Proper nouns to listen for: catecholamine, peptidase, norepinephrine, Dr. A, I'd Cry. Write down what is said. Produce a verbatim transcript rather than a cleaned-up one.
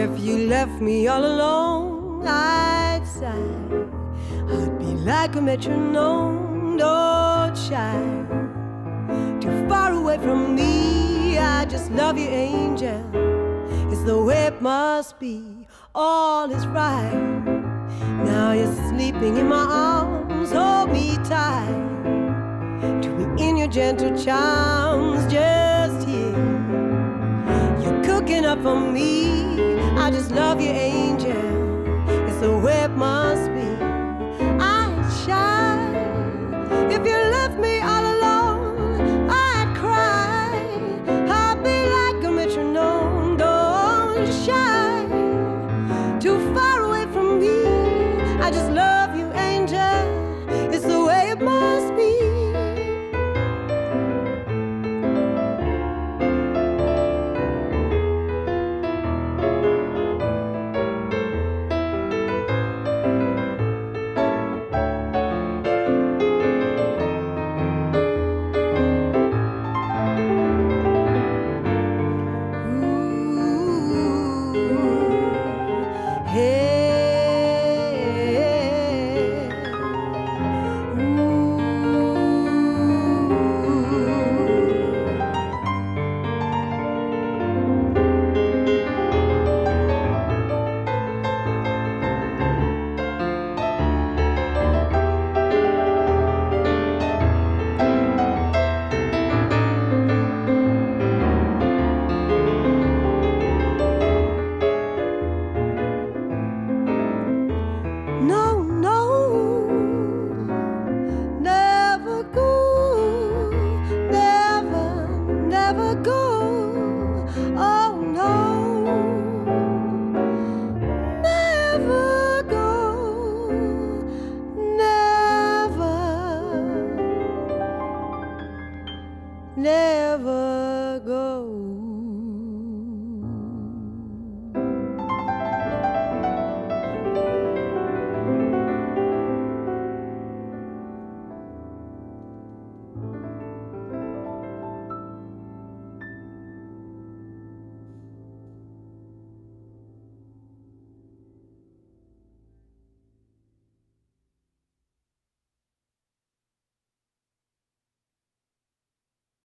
if you left me all alone outside, I'd be like a metronome, no child, too far away from me. I just love you, angel. It's the way it must be, all is right. Now you're sleeping in my arms, hold me tight, to be in your gentle charms just here. You're cooking up for me, I just love you, angel. It's the way it must be, I'd shine. If you left me all alone, I'd cry. I'd be like a metronome, don't shy, too far away from me. I just love you, angel. It's the way it must be. Never go.